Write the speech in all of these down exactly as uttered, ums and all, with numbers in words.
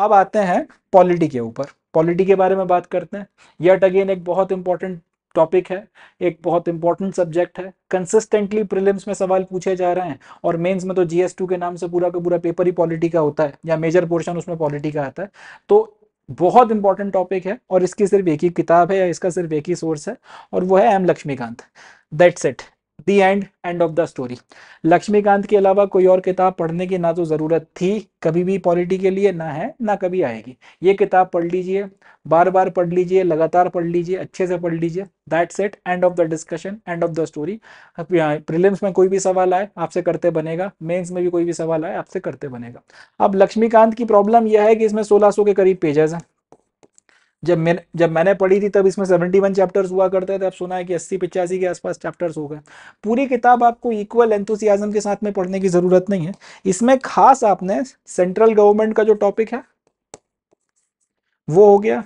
अब आते हैं पॉलिटी के ऊपर। पॉलिटी के बारे में बात करते हैं। येट अगेन एक बहुत इंपॉर्टेंट टॉपिक है, एक बहुत इंपॉर्टेंट सब्जेक्ट है। कंसिस्टेंटली प्रीलिम्स में सवाल पूछे जा रहे हैं और मेंस में तो जीएस टू के नाम से पूरा का पूरा पेपर ही पॉलिटी का होता है या मेजर पोर्शन उसमें पॉलिटी का आता है। तो बहुत इंपॉर्टेंट टॉपिक है और इसकी सिर्फ एक ही किताब है या इसका सिर्फ एक ही सोर्स है और वो है M Laxmikanth. That's it, the end end of the story. Laxmikanth के अलावा कोई और किताब पढ़ने की ना तो ज़रूरत थी कभी भी पॉलिटी के लिए, ना है ना कभी आएगी। ये किताब पढ़ लीजिए, बार बार पढ़ लीजिए, लगातार पढ़ लीजिए, अच्छे से पढ़ लीजिए। That's it, end of the discussion, end of the story. Prelims में कोई भी सवाल आए आपसे करते बनेगा, मेंस में भी कोई भी सवाल आए आपसे करते बनेगा। अब लक्ष्मीकांत की प्रॉब्लम यह है कि इसमें सोलह सौ के करीब पेजेस हैं। जब मैं जब मैंने पढ़ी थी तब इसमें इकहत्तर चैप्टर्स हुआ करते थे, अब सुना है कि अस्सी पचासी के आसपास चैप्टर्स हो गए। पूरी किताब आपको इक्वल एंथुसियाज्म के साथ में पढ़ने की ज़रूरत नहीं है। इसमें खास आपने सेंट्रल गवर्नमेंट का जो टॉपिक है वो हो गया,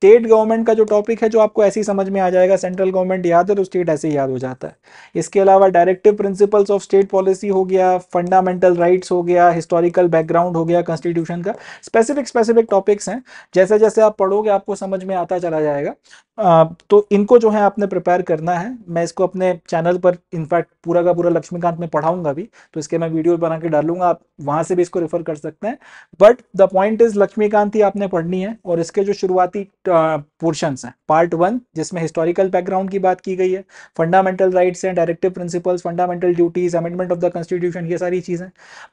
स्टेट गवर्नमेंट का जो टॉपिक है जो आपको ऐसे ही समझ में आ जाएगा। सेंट्रल गवर्नमेंट याद है तो स्टेट ऐसे ही याद हो जाता है। इसके अलावा directive principles of state policy हो गया, फंडामेंटल राइट्स हो गया, हिस्टोरिकल बैकग्राउंड हो गया, कॉन्स्टिट्यूशन का स्पेसिफिक स्पेसिफिक टॉपिक्स हैं। जैसे जैसे आप पढ़ोगे आपको समझ में आता चला जाएगा। आ, तो इनको जो है आपने प्रिपेयर करना है। मैं इसको अपने चैनल पर इनफैक्ट पूरा का पूरा लक्ष्मीकांत में पढ़ाऊंगा भी, तो इसके मैं वीडियो बना के डालूंगा, आप वहाँ से भी इसको रेफर कर सकते हैं। But the point is Laxmikanth ही आपने पढ़नी है और इसके जो शुरुआती पोर्शंस हैं, पार्ट वन जिसमें हिस्टोरिकल बैकग्राउंड की बात की गई है, फंडामेंटल राइट्स हैं, directive principles, fundamental duties, amendment of the constitution, ये सारी चीज़ें।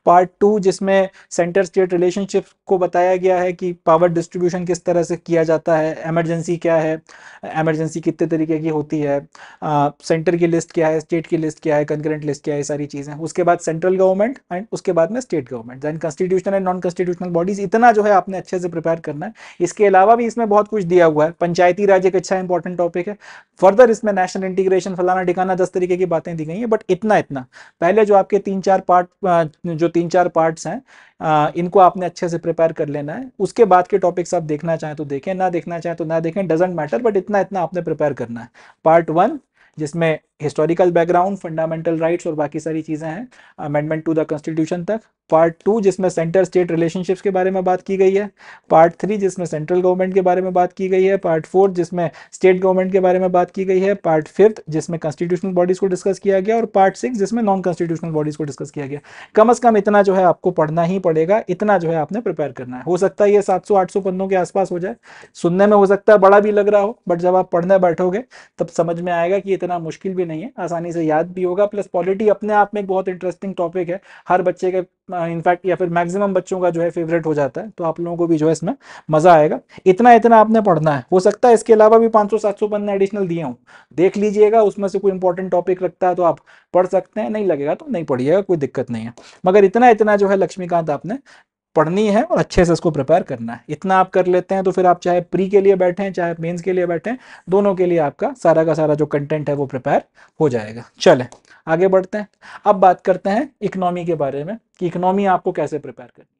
पार्ट टू जिसमें सेंटर स्टेट रिलेशनशिप को बताया गया है कि पावर डिस्ट्रीब्यूशन किस तरह से किया जाता है, एमरजेंसी क्या है, एमरजेंसी कितने तरीके की होती है, सेंटर की लिस्ट क्या है, स्टेट की लिस्ट क्या है, कंकरेंट लिस्ट क्या है, सारी चीज़ें। उसके बाद सेंट्रल गवर्नमेंट एंड उसके बाद में state government, then constitutional and non constitutional bodies. इतना जो है आपने अच्छे से प्रिपेयर करना है। इसके अलावा भी इसमें बहुत कुछ दिया हुआ है। पंचायती राज एक अच्छा इंपॉर्टेंट टॉपिक है। फर्दर इसमें नेशनल इंटीग्रेशन, फलाना ठिकाना, दस तरीके की बातें दी गई हैं। बट इतना इतना पहले जो आपके तीन चार पार्ट जो तीन चार पार्ट्स हैं आ, इनको आपने अच्छे से प्रिपेयर कर लेना है। उसके बाद के टॉपिक्स आप देखना चाहें तो देखें, ना देखना चाहें तो ना देखें, डजेंट मैटर। बट इतना इतना आपने प्रिपेयर करना है। पार्ट वन जिसमें हिस्टोरिकल बैकग्राउंड, फंडामेंटल राइट्स और बाकी सारी चीज़ें हैं, अमेंडमेंट टू द कॉन्स्टिट्यूशन तक। पार्ट टू जिसमें सेंटर स्टेट रिलेशनशिप्स के बारे में बात की गई है। पार्ट थ्री जिसमें सेंट्रल गवर्नमेंट के बारे में बात की गई है। पार्ट फोर जिसमें स्टेट गवर्नमेंट के बारे में बात की गई है। पार्ट फिफ्थ जिसमें कॉन्स्टिट्यूशनल बॉडीज़ को डिस्कस किया गया और पार्ट सिक्स जिसमें नॉन कॉन्स्टिट्यूशनल बॉडीज़ को डिस्कस किया गया। कम अज़ कम इतना जो है आपको पढ़ना ही पड़ेगा, इतना जो है आपने प्रिपेयर करना है। हो सकता है ये सात सौ आठ सौ पन्नों के आसपास हो जाए, सुनने में हो सकता है बड़ा भी लग रहा हो, बट जब आप पढ़ने बैठोगे तब समझ में आएगा कि इतना मुश्किल भी नहीं है, आसानी से याद भी होगा। प्लस पॉलिटी अपने आप में एक बहुत इंटरेस्टिंग टॉपिक है, हर बच्चे के इनफैक्ट या फिर मैक्सिमम बच्चों का जो है फेवरेट हो जाता है। तो आप लोगों को भी जो है इसमें मज़ा आएगा। इतना इतना आपने पढ़ना है। हो सकता है इसके अलावा भी पाँच सौ सात सौ पन्ने एडिशनल दिए हों, देख लीजिएगा। उसमें से कोई इंपॉर्टेंट टॉपिक लगता है तो आप पढ़ सकते हैं, नहीं लगेगा तो नहीं पढ़िएगा, कोई दिक्कत नहीं है। मगर इतना इतना जो है लक्ष्मीकांत आपने पढ़नी है और अच्छे से इसको प्रिपेयर करना है। इतना आप कर लेते हैं तो फिर आप चाहे प्री के लिए बैठें चाहे मेंस के लिए बैठें, दोनों के लिए आपका सारा का सारा जो कंटेंट है वो प्रिपेयर हो जाएगा। चलें आगे बढ़ते हैं। अब बात करते हैं इकोनॉमी के बारे में कि इकोनॉमी आपको कैसे प्रिपेयर करनी है।